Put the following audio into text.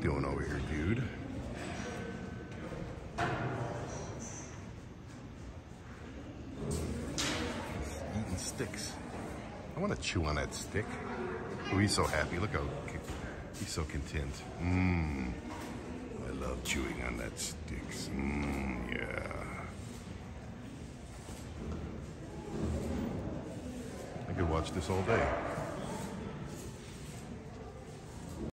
doing over here, dude? He's eating sticks. I want to chew on that stick. Oh, he's so happy. Look how he's so content. Mmm. I love chewing on that sticks. Mmm, yeah. I could watch this all day.